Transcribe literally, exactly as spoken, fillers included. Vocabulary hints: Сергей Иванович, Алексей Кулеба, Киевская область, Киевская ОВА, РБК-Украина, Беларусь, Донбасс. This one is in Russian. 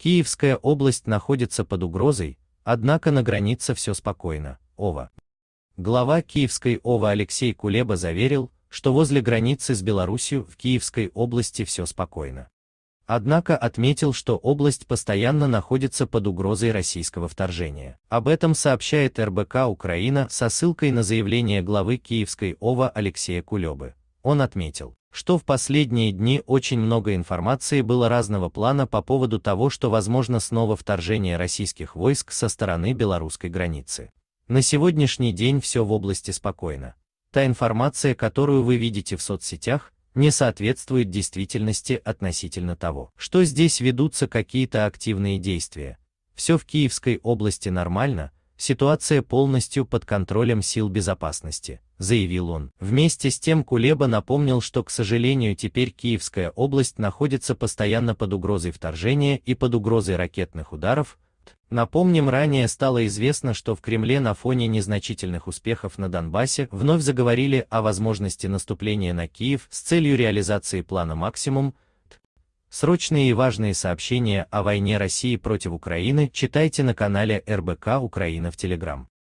Киевская область находится под угрозой, однако на границе все спокойно. ОВА. Глава Киевской ОВА Алексей Кулеба заверил, что возле границы с Беларусью в Киевской области все спокойно. Однако отметил, что область постоянно находится под угрозой российского вторжения. Об этом сообщает эр бэ ка Украина со ссылкой на заявление главы Киевской ОВА Алексея Кулебы. Он отметил, что в последние дни очень много информации было разного плана по поводу того, что возможно снова вторжение российских войск со стороны белорусской границы. На сегодняшний день все в области спокойно. Та информация, которую вы видите в соцсетях, не соответствует действительности относительно того, что здесь ведутся какие-то активные действия. Все в Киевской области нормально, ситуация полностью под контролем сил безопасности, заявил он. Вместе с тем Кулеба напомнил, что, к сожалению, теперь Киевская область находится постоянно под угрозой вторжения и под угрозой ракетных ударов. Напомним, ранее стало известно, что в Кремле на фоне незначительных успехов на Донбассе вновь заговорили о возможности наступления на Киев с целью реализации плана «Максимум». Срочные и важные сообщения о войне России против Украины читайте на канале эр бэ ка Украина в Телеграм.